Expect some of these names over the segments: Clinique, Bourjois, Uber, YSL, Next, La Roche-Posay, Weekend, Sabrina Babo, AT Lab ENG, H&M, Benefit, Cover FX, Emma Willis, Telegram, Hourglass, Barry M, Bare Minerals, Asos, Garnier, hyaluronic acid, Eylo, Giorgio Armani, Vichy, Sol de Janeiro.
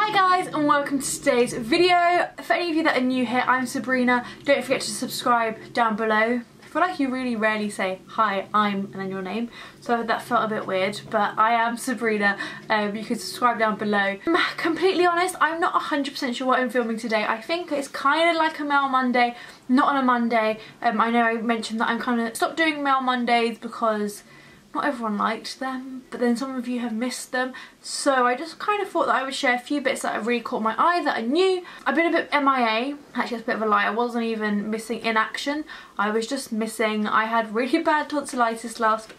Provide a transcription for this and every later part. Hi guys and welcome to today's video. For any of you that are new here, I'm Sabrina. Don't forget to subscribe down below. I feel like you really rarely say hi, I'm, and then your name, so that felt a bit weird, but I am Sabrina. You can subscribe down below. I'm completely honest, I'm not 100% sure what I'm filming today. I think it's kind of like a Mail Monday, not on a Monday. I know I mentioned that I'm kind of stopped doing Mail Mondays because not everyone liked them, but then some of you have missed them, so I just kind of thought that I would share a few bits that have really caught my eye that I knew. I've been a bit MIA, actually that's a bit of a lie, I wasn't even missing in action, I was just missing. I had really bad tonsillitis last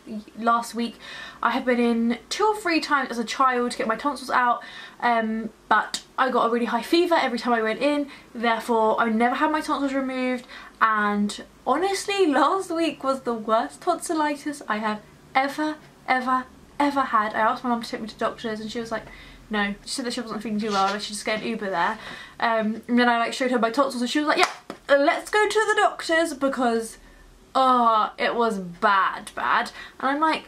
week. I had been in 2 or 3 times as a child to get my tonsils out, but I got a really high fever every time I went in, therefore I never had my tonsils removed, and honestly last week was the worst tonsillitis I have ever had. I asked my mum to take me to doctors and she was like, no. She said that she wasn't feeling too well, I should just get an Uber there. And then I like showed her my tonsils and she was like, yeah, let's go to the doctors because, oh, it was bad. And I'm like,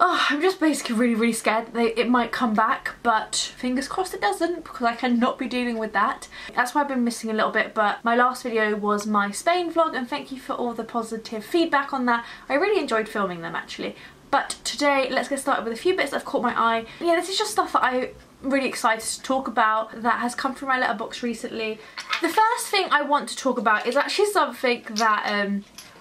oh, I'm just basically really scared that it might come back, but fingers crossed it doesn't because I cannot be dealing with that. That's why I've been missing a little bit, but my last video was my Spain vlog and thank you for all the positive feedback on that. I really enjoyed filming them actually. But today, let's get started with a few bits that have caught my eye. Yeah, this is just stuff that I'm really excited to talk about that has come through my letterbox recently. The first thing I want to talk about is actually something that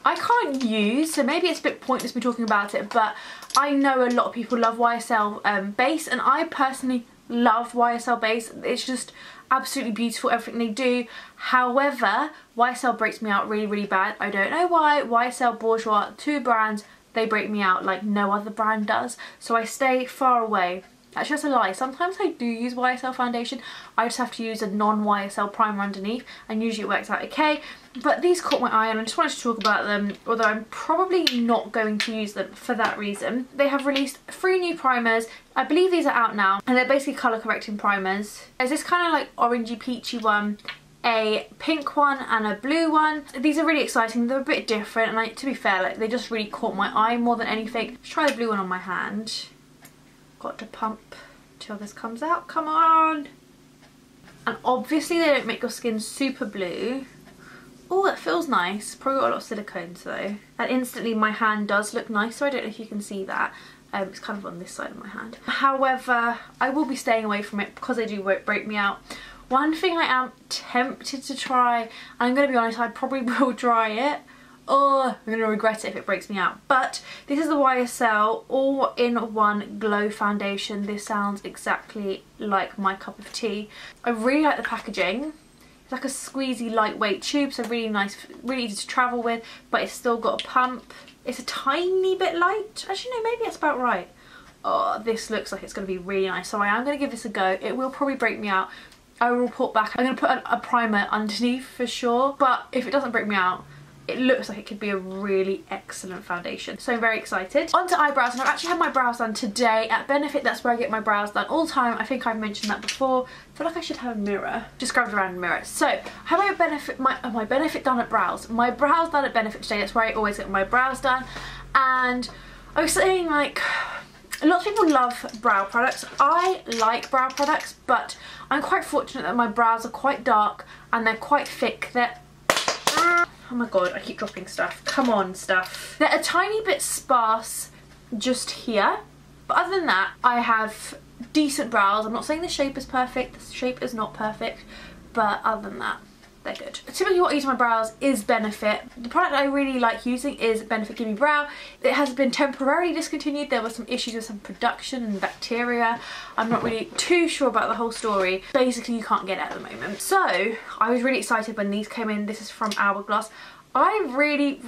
I can't use, so maybe it's a bit pointless me talking about it, but I know a lot of people love YSL base, and I personally love YSL base. It's just absolutely beautiful, everything they do. However, YSL breaks me out really bad. I don't know why. YSL, Bourjois, 2 brands, they break me out like no other brand does, so I stay far away. Actually, that's a lie. Sometimes I do use YSL foundation. I just have to use a non-YSL primer underneath and usually it works out okay. But these caught my eye and I just wanted to talk about them, although I'm probably not going to use them for that reason. They have released 3 new primers. I believe these are out now and they're basically colour correcting primers. There's this kind of like orangey peachy one, a pink one and a blue one. These are really exciting, they're a bit different and like, to be fair, like, they just really caught my eye more than anything. Let's try the blue one on my hand. Got to pump till this comes out, come on! And obviously they don't make your skin super blue. Oh, that feels nice. Probably got a lot of silicones though. And instantly my hand does look nice, so I don't know if you can see that. It's kind of on this side of my hand. However, I will be staying away from it because they do break me out. One thing I am tempted to try, and I'm going to be honest, I probably will try it. Oh, I'm going to regret it if it breaks me out. But this is the YSL All-in-One Glow Foundation. This sounds exactly like my cup of tea. I really like the packaging. It's like a squeezy, lightweight tube, so really nice, really easy to travel with, but it's still got a pump. It's a tiny bit light. Actually, no, maybe that's about right. Oh, this looks like it's going to be really nice. So I am going to give this a go. It will probably break me out. I will report back. I'm going to put a primer underneath for sure, but if it doesn't break me out, it looks like it could be a really excellent foundation. So I'm very excited. On to eyebrows, and I've actually had my brows done today at Benefit. That's where I get my brows done all the time. I think I've mentioned that before. I feel like I should have a mirror. Just grabbed a random mirror. So I have my Benefit done at brows. My brows done at Benefit today. That's where I always get my brows done. And I was saying, like, a lot of people love brow products. I like brow products, but I'm quite fortunate that my brows are quite dark and they're quite thick. They're oh my god, I keep dropping stuff. Come on, stuff. They're a tiny bit sparse just here, but other than that, I have decent brows. I'm not saying the shape is perfect, the shape is not perfect, but other than that, they're good. Typically what I use my brows is Benefit. The product I really like using is Benefit Gimme Brow. It has been temporarily discontinued. There were some issues with some production and bacteria. I'm not really too sure about the whole story. Basically you can't get it at the moment. So I was really excited when these came in. This is from Hourglass. I really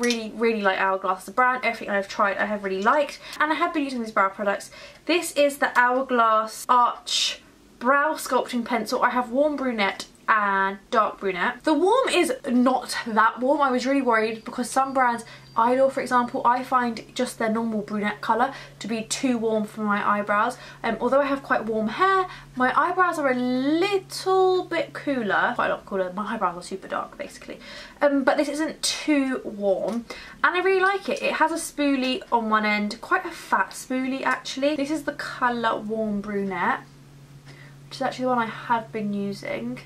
like Hourglass, the brand. Everything I've tried I have really liked, and I have been using these brow products. This is the Hourglass Arch Brow Sculpting Pencil. I have warm brunette and dark brunette. The warm is not that warm. I was really worried because some brands, Eylo for example, I find just their normal brunette colour to be too warm for my eyebrows. Although I have quite warm hair, my eyebrows are a little bit cooler, quite a lot cooler. My eyebrows are super dark basically, but this isn't too warm and I really like it. It has a spoolie on one end, quite a fat spoolie actually. This is the colour warm brunette. which is actually the one I have been using,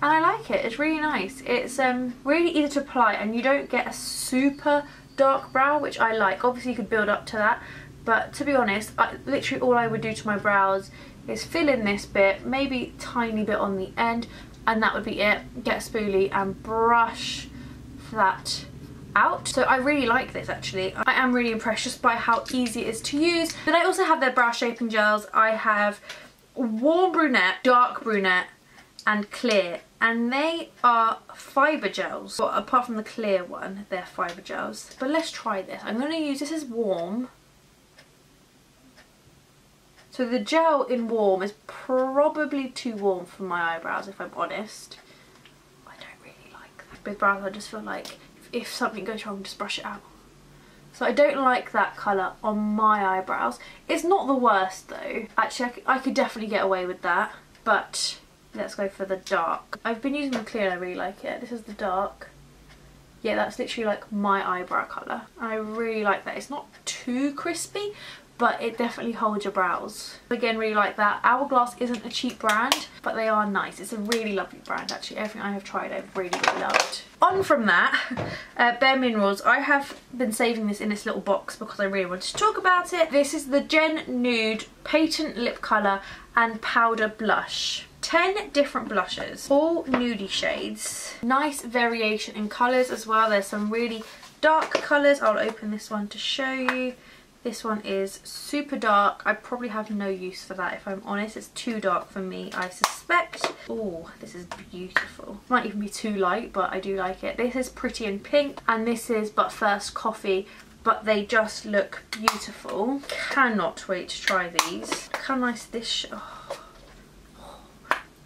and I like it. It's really nice. It's really easy to apply, and you don't get a super dark brow, which I like. Obviously you could build up to that, but to be honest, literally all I would do to my brows is fill in this bit, maybe tiny bit on the end, and that would be it. Get a spoolie and brush that out. So I really like this actually. I am really impressed just by how easy it is to use. But I also have their brow shaping gels. I have warm brunette, dark brunette and clear, and they are fibre gels. Well, apart from the clear one, they're fibre gels. But let's try this. I'm going to use this as warm. So the gel in warm is probably too warm for my eyebrows, if I'm honest. I don't really like that. With brows I just feel like if something goes wrong, just brush it out. So I don't like that colour on my eyebrows. It's not the worst though. Actually, I could definitely get away with that, but let's go for the dark. I've been using the clear and I really like it. This is the dark. Yeah, that's literally like my eyebrow colour. I really like that. It's not too crispy, but it definitely holds your brows. Again, really like that. Hourglass isn't a cheap brand, but they are nice. It's a really lovely brand, actually. Everything I have tried, I've really, really loved. On from that, Bare Minerals. I have been saving this in this little box because I really wanted to talk about it. This is the Gen Nude Patent Lip Colour and Powder Blush. 10 different blushes, all nudie shades. Nice variation in colours as well. There's some really dark colours. I'll open this one to show you. This one is super dark. I probably have no use for that, if I'm honest. It's too dark for me, I suspect. Oh, this is beautiful. Might even be too light, but I do like it. This is Pretty in Pink, and this is But First Coffee, but they just look beautiful. Cannot wait to try these. Look how nice this... Oh.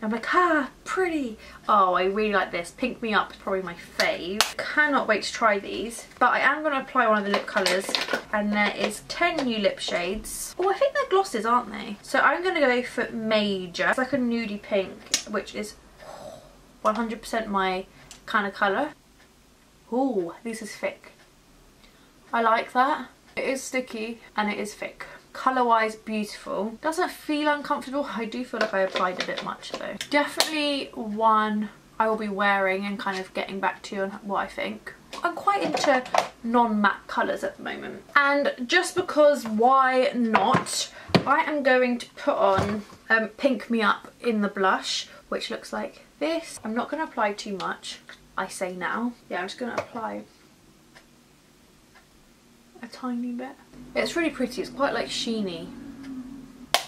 I'm like, ah, pretty. Oh, I really like this. Pink Me Up is probably my fave. Cannot wait to try these. But I am going to apply one of the lip colours. And there is 10 new lip shades. Oh, I think they're glosses, aren't they? So I'm going to go for Major. It's like a nudie pink, which is 100% my kind of colour. Oh, this is thick. I like that. It is sticky and it is thick. Colour-wise, beautiful. Doesn't feel uncomfortable. I do feel like I applied a bit much though. Definitely one I will be wearing and kind of getting back to you on what I think. I'm quite into non-matte colours at the moment. And just because why not, I am going to put on Pink Me Up in the blush, which looks like this. I'm not going to apply too much, I say now. Yeah, I'm just going to apply a tiny bit. It's really pretty. It's quite like sheeny.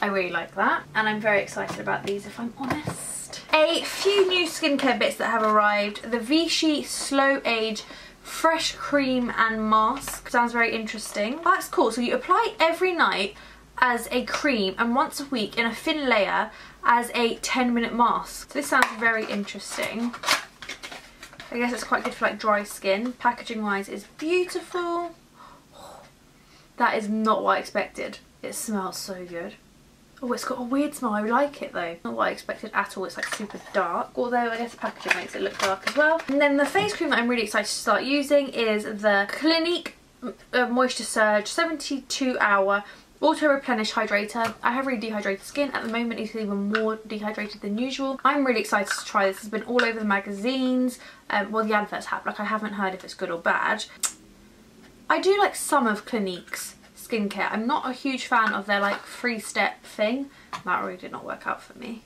I really like that, and I'm very excited about these, if I'm honest. A few new skincare bits that have arrived. The Vichy Slow Age Fresh Cream and Mask. Sounds very interesting. That's cool. So you apply every night as a cream and once a week in a thin layer as a 10-minute mask. So this sounds very interesting. I guess it's quite good for like dry skin. Packaging wise is beautiful. That is not what I expected. It smells so good. Oh, it's got a weird smell. I like it though. Not what I expected at all. It's like super dark. Although I guess the packaging makes it look dark as well. And then the face cream that I'm really excited to start using is the Clinique Moisture Surge 72-hour Auto Replenish Hydrator. I have really dehydrated skin. At the moment it's even more dehydrated than usual. I'm really excited to try this. It's been all over the magazines. Well, the adverts have. Like, I haven't heard if it's good or bad. I do like some of Clinique's skincare. I'm not a huge fan of their like 3-step thing. That really did not work out for me.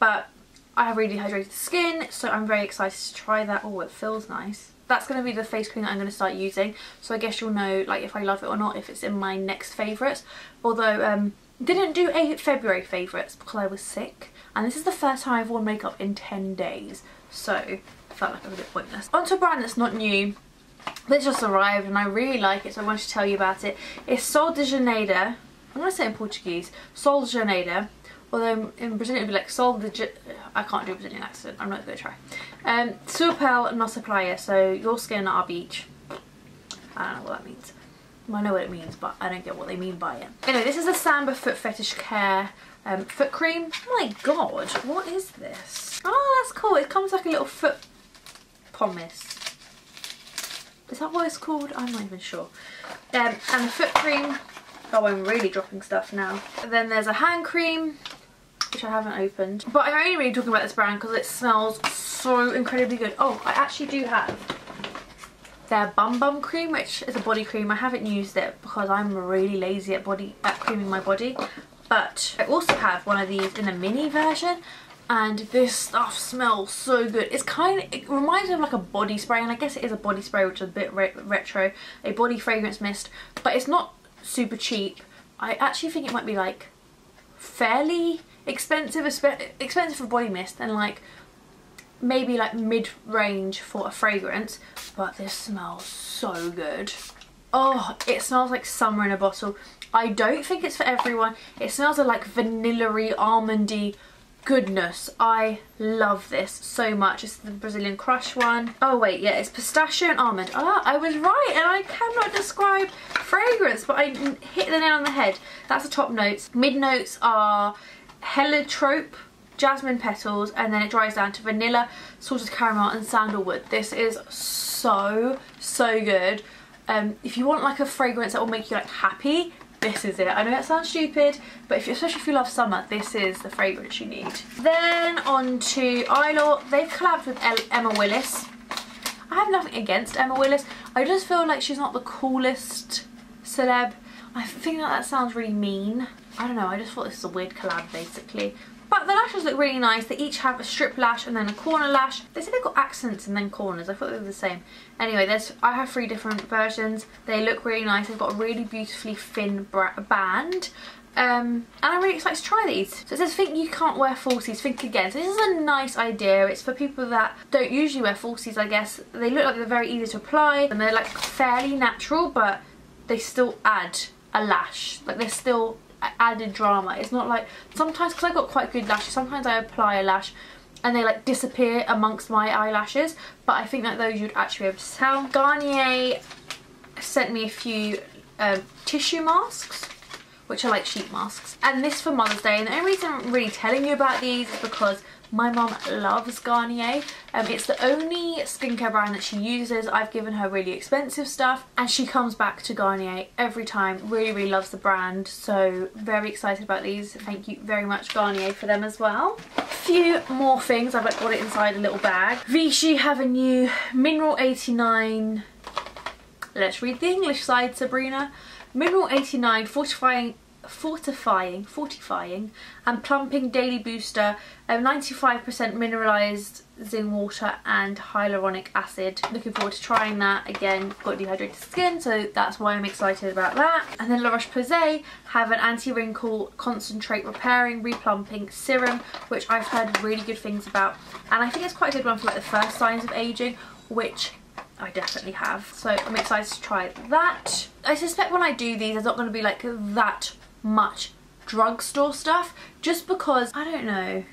But I have really hydrated skin, so I'm very excited to try that. Oh, it feels nice. That's going to be the face cream that I'm going to start using. So I guess you'll know like if I love it or not, if it's in my next favourites. Although didn't do a February favourites because I was sick. And this is the first time I've worn makeup in 10 days. So I felt like I was a bit pointless. Onto a brand that's not new. This just arrived and I really like it, so I wanted to tell you about it. It's Sol de Janeiro. I'm going to say it in Portuguese. Sol de Janeiro. Although in Brazilian it would be like Sol de Janeiro. I can't do a Brazilian accent. I'm not going to try. Sua pele, nossa praia. So your skin, our beach. I don't know what that means. I know what it means, but I don't get what they mean by it. Anyway, this is the Samba Foot Fetish Care foot cream. Oh my god, what is this? Oh, that's cool. It comes like a little foot pomace. Is that what it's called? I'm not even sure. And the foot cream. Oh, I'm really dropping stuff now. And then there's a hand cream. which I haven't opened. But I'm only really talking about this brand because it smells so incredibly good. Oh, I actually do have their Bum Bum Cream, which is a body cream. I haven't used it because I'm really lazy at creaming my body. But I also have one of these in a mini version, and this stuff smells so good. It's kind of, it reminds me of like a body spray, and I guess it is a body spray, which is a bit retro, a body fragrance mist, but it's not super cheap. I actually think it might be like fairly expensive for body mist, and like maybe like mid-range for a fragrance, but this smells so good. Oh, it smells like summer in a bottle. I don't think it's for everyone. It smells of like vanilla-y, almondy goodness. I love this so much. It's the Brazilian Crush one. Oh wait, yeah, it's pistachio and almond. Ah, I was right, and I cannot describe fragrance, but I hit the nail on the head. That's the top notes. Mid notes are heliotrope, jasmine petals, and then it dries down to vanilla, salted caramel, and sandalwood. This is so good. If you want like a fragrance that will make you like happy, this is it. I know that sounds stupid, but if you, especially if you love summer, this is the fragrance you need. Then on to Eylo. They've collabed with Emma Willis. I have nothing against Emma Willis. I just feel like she's not the coolest celeb. I think that sounds really mean. I don't know, I just thought this was a weird collab basically. But the lashes look really nice. They each have a strip lash and then a corner lash. They said they've got accents and then corners. I thought they were the same. Anyway, I have three different versions. They look really nice. They've got a really beautifully thin band. And I'm really excited to try these. So it says, think you can't wear falsies, think again. So this is a nice idea. It's for people that don't usually wear falsies, I guess. They look like they're very easy to apply, and they're like fairly natural, but they still add a lash. Like they're still added drama. It's not like sometimes, because I got quite good lashes, sometimes I apply a lash and they like disappear amongst my eyelashes, but I think that those you'd actually be able to tell. Garnier sent me a few tissue masks, which are like sheet masks, and this for Mother's Day. And the only reason I'm really telling you about these is because my mum loves Garnier. It's the only skincare brand that she uses. I've given her really expensive stuff, and she comes back to Garnier every time. Really, really loves the brand. So very excited about these. Thank you very much, Garnier, for them as well. A few more things. I've like got it inside a little bag. Vichy have a new Mineral 89. Let's read the English side, Sabrina. Mineral 89 fortifying and plumping daily booster, 95% mineralizing water and hyaluronic acid. Looking forward to trying that. Again, got dehydrated skin, so that's why I'm excited about that. And then La Roche-Posay have an anti-wrinkle concentrate repairing replumping serum, which I've heard really good things about, and I think it's quite a good one for like the first signs of aging, which I definitely have, so I'm excited to try that. I suspect when I do these, there's not going to be like that much drugstore stuff, just because I don't know,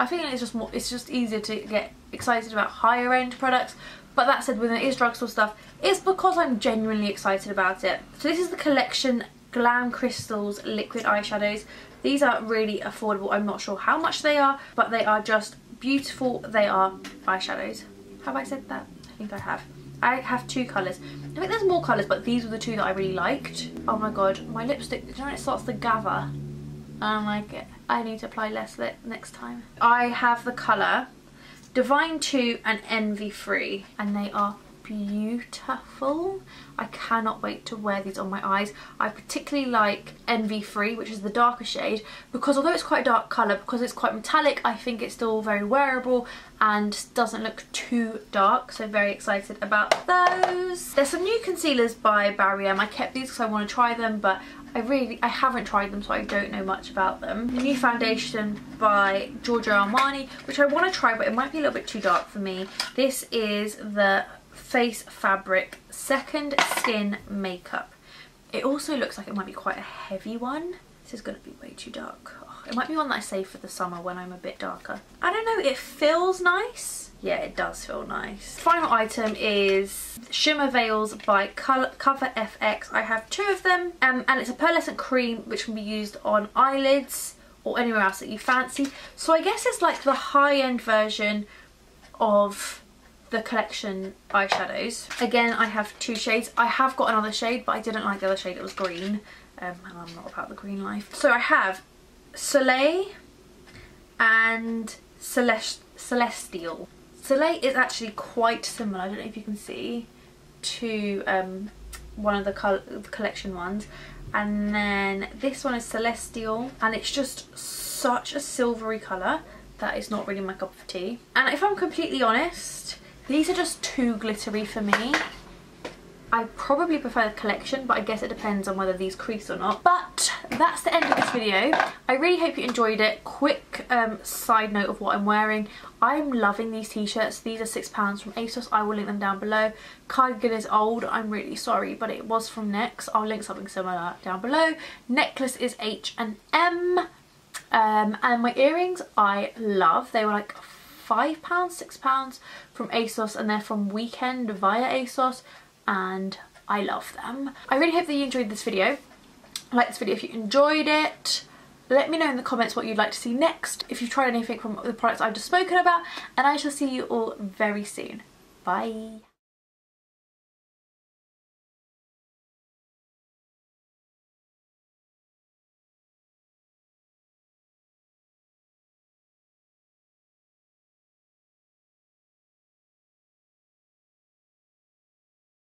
I think it's just more, it's just easier to get excited about higher end products. But that said, when it is drugstore stuff, it's because I'm genuinely excited about it. So this is the collection Glam Crystals liquid eyeshadows. These are really affordable. I'm not sure how much they are, but they are just beautiful. They are eyeshadows. Have I said that? I think I have. I have two colours. I think there's more colours, but these were the two that I really liked. Oh my god, my lipstick, do you know when it starts to gather? I don't like it. I need to apply less lip next time. I have the colour Divine 2 and Envy 3, and they are beautiful. I cannot wait to wear these on my eyes. I particularly like Envy 3, which is the darker shade, because although it's quite a dark colour, because it's quite metallic, I think it's still very wearable and doesn't look too dark, so very excited about those. There's some new concealers by Barry M. I kept these because I want to try them, but I haven't tried them, so I don't know much about them. The new foundation by Giorgio Armani, which I want to try, but it might be a little bit too dark for me. This is the Face Fabric Second Skin Makeup. It also looks like it might be quite a heavy one. This is going to be way too dark. Oh, it might be one that I save for the summer when I'm a bit darker. I don't know, it feels nice. Yeah, it does feel nice. Final item is Shimmer Veils by Cover FX. I have two of them, and it's a pearlescent cream which can be used on eyelids or anywhere else that you fancy. So I guess it's like the high-end version of the collection eyeshadows. Again, I have two shades. I have got another shade, but I didn't like the other shade. It was green, and I'm not about the green life. So I have Soleil and Celestial. Soleil is actually quite similar, I don't know if you can see, to one of the collection ones. And then this one is Celestial, and it's just such a silvery colour that it's not really my cup of tea. And if I'm completely honest, these are just too glittery for me. I probably prefer the collection, but I guess it depends on whether these crease or not. But that's the end of this video. I really hope you enjoyed it. Quick side note of what I'm wearing. I'm loving these t-shirts. These are £6 from Asos. I will link them down below. Cardigan is old, I'm really sorry, but it was from Next. I'll link something similar down below. Necklace is H&M. And my earrings I love. They were like £5, £6 from Asos, and they're from Weekend via Asos. And I love them. I really hope that you enjoyed this video. Like this video if you enjoyed it. Let me know in the comments what you'd like to see next, if you've tried anything from the products I've just spoken about, and I shall see you all very soon. Bye.